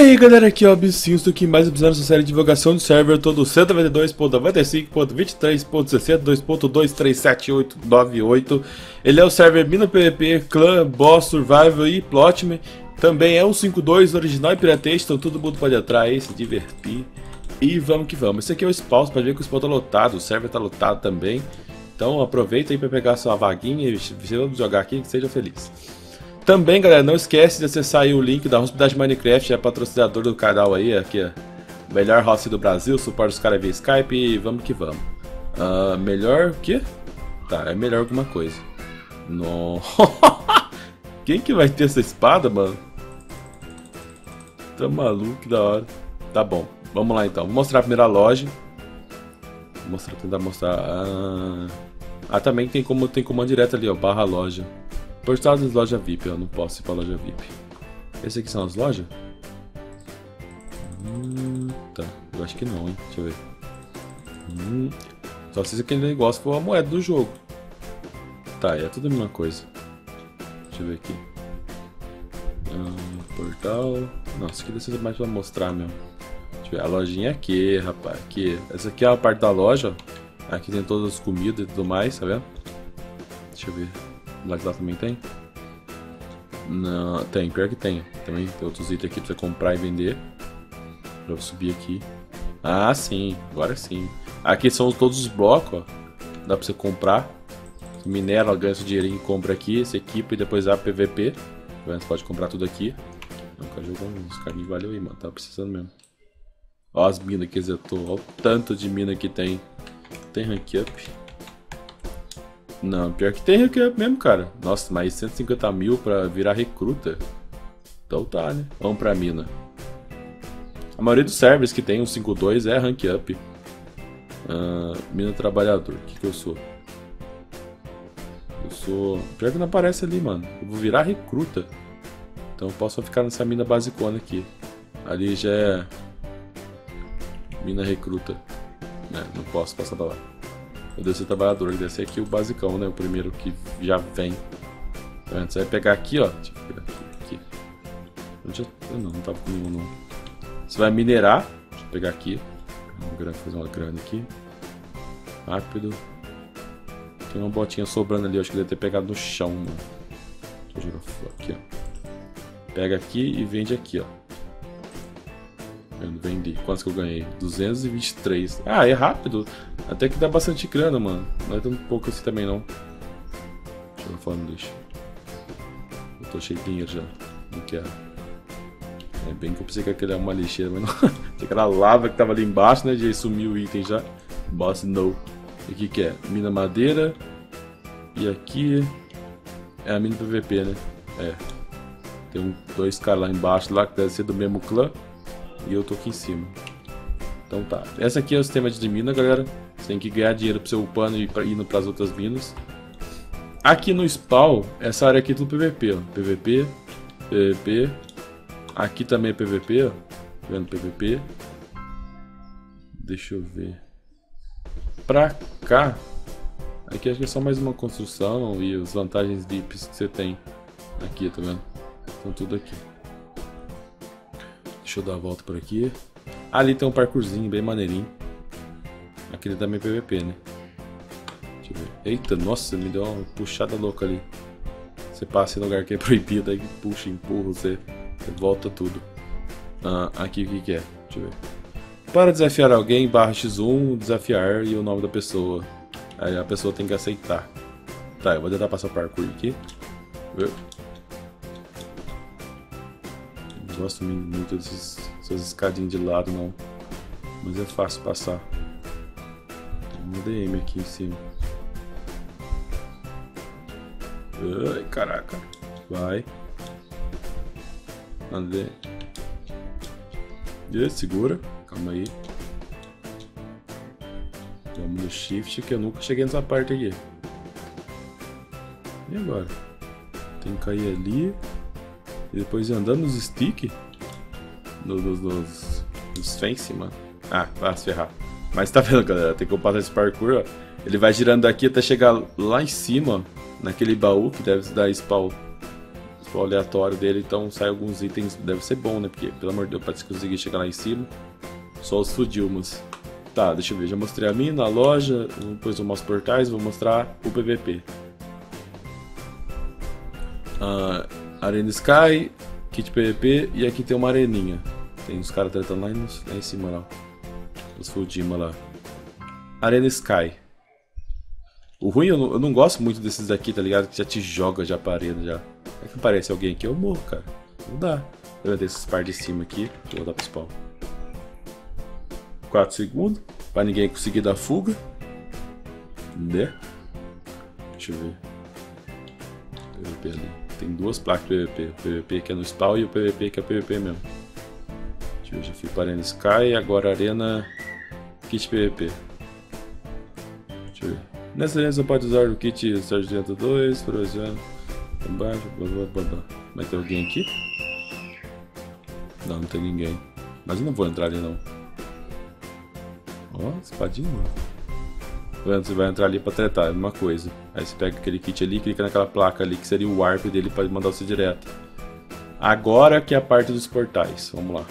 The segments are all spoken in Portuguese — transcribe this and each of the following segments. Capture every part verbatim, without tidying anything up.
E aí galera, aqui é o Absinto aqui, mais episódio da série de divulgação de server todo cento e noventa e dois ponto noventa e cinco ponto vinte e três ponto sessenta e dois ponto dois três sete oito nove oito. Ele é o server Mino P V P, Clã, Boss, Survival e Plotme. Também é o cinco ponto dois original e Piratexto, então todo mundo pode entrar aí, se divertir. E vamos que vamos. Esse aqui é o spawn, para ver que o spawn tá lotado, o server tá lotado também. Então aproveita aí para pegar sua vaguinha e vamos jogar aqui, que seja feliz. Também, galera, não esquece de acessar aí o link da hospedagem Minecraft, é patrocinador do canal aí, aqui é a melhor host do Brasil, suporte os caras via Skype e vamos que vamos. Uh, melhor o quê? Tá, é melhor alguma coisa. No... Quem que vai ter essa espada, mano? Tá maluco, que da hora. Tá bom, vamos lá então. Vou mostrar a primeira loja. Vou mostrar, tentar mostrar... Ah, ah também tem, como, tem comando direto ali, ó, barra loja. Postado de loja V I P, eu não posso ir pra loja V I P. Esse aqui são as lojas? Hum, tá, eu acho que não, hein? Deixa eu ver. Hum, só se aquele negócio for a moeda do jogo. Tá, é tudo a mesma coisa. Deixa eu ver aqui. Hum, portal. Nossa, isso aqui precisa mais pra mostrar mesmo. Deixa eu ver, a lojinha aqui, rapaz. Aqui. Essa aqui é a parte da loja. Aqui tem todas as comidas e tudo mais, tá vendo? Deixa eu ver. Lá que lá também tem? Não, tem, pior que tem. Também tem outros itens aqui pra você comprar e vender. Pra eu subir aqui. Ah, sim, agora sim. Aqui são todos os blocos, ó. Dá pra você comprar. Minera, ganha seu dinheirinho, compra aqui. Você equipa e depois abre P V P. Você pode comprar tudo aqui. Nunca jogando uns carinhos, valeu aí, mano. Tava precisando mesmo. Ó as minas que eu tô. Ó o tanto de mina que tem. Tem rank up. Não, pior que tem recruta mesmo, cara. Nossa, mais cento e cinquenta mil pra virar recruta. Então tá, né? Vamos pra mina. A maioria dos servers que tem um cinco ponto dois é rank up. Uh, mina trabalhador. O que que eu sou? Eu sou... Pior que não aparece ali, mano. Eu vou virar recruta. Então eu posso ficar nessa mina basicona aqui. Ali já é... Mina recruta. Né? Não posso passar pra lá. Eu desci o trabalhador, deve ser aqui o basicão, né? O primeiro que já vem. Então, você vai pegar aqui, ó. Deixa eu pegar aqui. aqui. Eu já... eu não, não tava com nenhum, não. Você vai minerar. Deixa eu pegar aqui. Vou fazer uma grana aqui. Rápido. Tem uma botinha sobrando ali, eu acho que eu deve ter pegado no chão, mano. Deixa eu jogar fora aqui, ó. Pega aqui e vende aqui, ó. Eu não vendi. Quantos que eu ganhei? duzentos e vinte e três. Ah, é rápido. Até que dá bastante grana, mano. Não é tão pouco assim também, não. Deixa eu fora no lixo. Eu tô cheio de dinheiro já. Não quero. É bem que eu pensei que aquele era uma lixeira, mas não. Aquela lava que tava ali embaixo, né? Já sumiu o item já. Boss no. E aqui que é? Mina madeira. E aqui... é a mina P V P, né? É. Tem um, dois caras lá embaixo, lá que deve ser do mesmo clã. E eu tô aqui em cima. Então tá. Essa aqui é o sistema de mina, galera. Você tem que ganhar dinheiro pra você upando e pra, indo pras outras minas. Aqui no spawn, essa área aqui é tudo P V P, ó. P V P, P V P. Aqui também é P V P, ó. Vendo P V P. Deixa eu ver. Pra cá. Aqui acho que é só mais uma construção e as vantagens V I Ps que você tem. Aqui, tá vendo? Estão tudo aqui. Deixa eu dar a volta por aqui. Ali tem um parkourzinho bem maneirinho. Aquele também é P V P, né? Deixa eu ver. Eita, nossa, me deu uma puxada louca ali. Você passa em lugar que é proibido, aí puxa, empurra, você, você volta tudo. Ah, aqui o que que é? Deixa eu ver. Para desafiar alguém, barra X um, desafiar e o nome da pessoa. Aí a pessoa tem que aceitar. Tá, eu vou tentar passar o parkour aqui. Viu? Não gosto muito desses, dessas escadinhas de lado, não. Mas é fácil passar. Tem um D M aqui em cima. Ai, caraca. Vai. Andei. E segura. Calma aí. Vamos no shift, que eu nunca cheguei nessa parte aqui. E agora? Tem que cair ali. E depois andando nos stick nos, nos, nos, nos fence, mano. Ah, vai se ferrar. Mas tá vendo, galera, tem que eu passar esse parkour, ó. Ele vai girando daqui até chegar lá em cima, ó, naquele baú que deve dar spawn pro aleatório dele, então sai alguns itens, deve ser bom, né? Porque, pelo amor de Deus, pra conseguir chegar lá em cima, só os fudil, mas... Tá, deixa eu ver, já mostrei a mina, a loja, depois eu mostro os portais, vou mostrar o P V P. Ah, Arena Sky, kit P V P, e aqui tem uma areninha. Tem uns caras tretando lá, lá em cima, lá. Os fudima lá. Arena Sky. O ruim, eu não, eu não gosto muito desses daqui, tá ligado? Que já te joga já pra arena, já. É que aparece alguém aqui, eu morro, cara. Não dá. Levantei esses par de cima aqui, vou voltar pro spawn. quatro segundos, pra ninguém conseguir dar fuga. Né? Deixa eu ver. P V P ali. Tem duas placas de P V P. O P V P que é no spawn e o P V P que é P V P mesmo. Deixa eu ver, já fui pra Arena Sky, agora Arena Kit P V P. Deixa eu ver. Nessa arena você pode usar o kit Sargento dois, por exemplo. Embaixo, blá blá blá blá. Mas tem alguém aqui? Não, não tem ninguém. Mas eu não vou entrar ali não. Ó, espadinha, mano. Você vai entrar ali pra tretar, é uma coisa. Aí você pega aquele kit ali e clica naquela placa ali, que seria o warp dele pra mandar você direto. Agora que é a parte dos portais, vamos lá.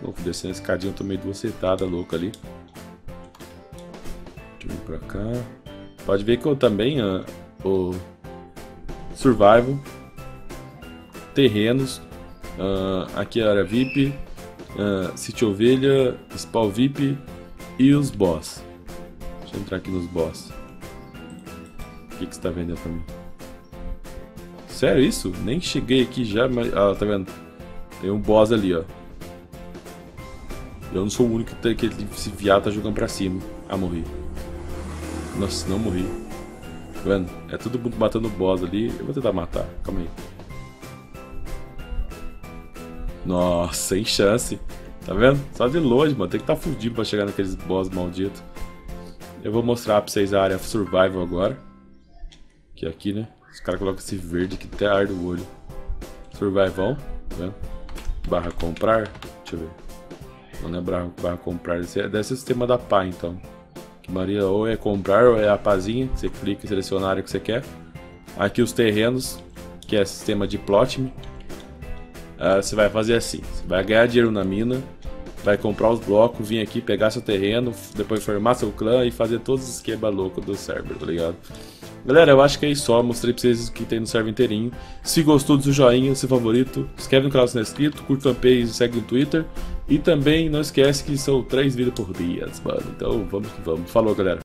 Louco, descendo a escadinha, eu tomei duas setadas louca ali. Deixa eu ir pra cá. Pode ver que eu também, uh, o survival, terrenos, uh, aqui é a área V I P, Uh, City Ovelha, Spawn V I P e os boss. Deixa eu entrar aqui nos boss. O que, que você tá vendendo pra mim? Sério isso? Nem cheguei aqui já, mas... Ah, tá vendo? Tem um boss ali, ó. Eu não sou o único que, que esse viado tá jogando pra cima. Ah, morri. Nossa, não morri. Tá vendo? É todo mundo matando o boss ali. Eu vou tentar matar, calma aí. Nossa, sem chance. Tá vendo? Só de longe, mano. Tem que estar tá fudido pra chegar naqueles boss malditos. Eu vou mostrar pra vocês a área survival agora. Que é aqui, né? Os caras colocam esse verde que até arde o olho. Survival, tá vendo? Barra comprar. Deixa eu ver. Não é barra, barra comprar. Esse é, deve ser o sistema da pá, então. Que Maria ou é comprar ou é a pazinha. Você clica e seleciona a área que você quer. Aqui os terrenos, que é sistema de Plotme. Uh, você vai fazer assim, você vai ganhar dinheiro na mina, vai comprar os blocos, vir aqui pegar seu terreno, depois formar seu clã e fazer todos os esquemas loucos do server, tá ligado? Galera, eu acho que é isso, só mostrei pra vocês o que tem no server inteirinho. Se gostou, do seu joinha, seu favorito, se inscreve no canal se não é inscrito, curte o fanpage e segue no Twitter. E também não esquece que são três vídeos por dia, mano, então vamos que vamos. Falou, galera!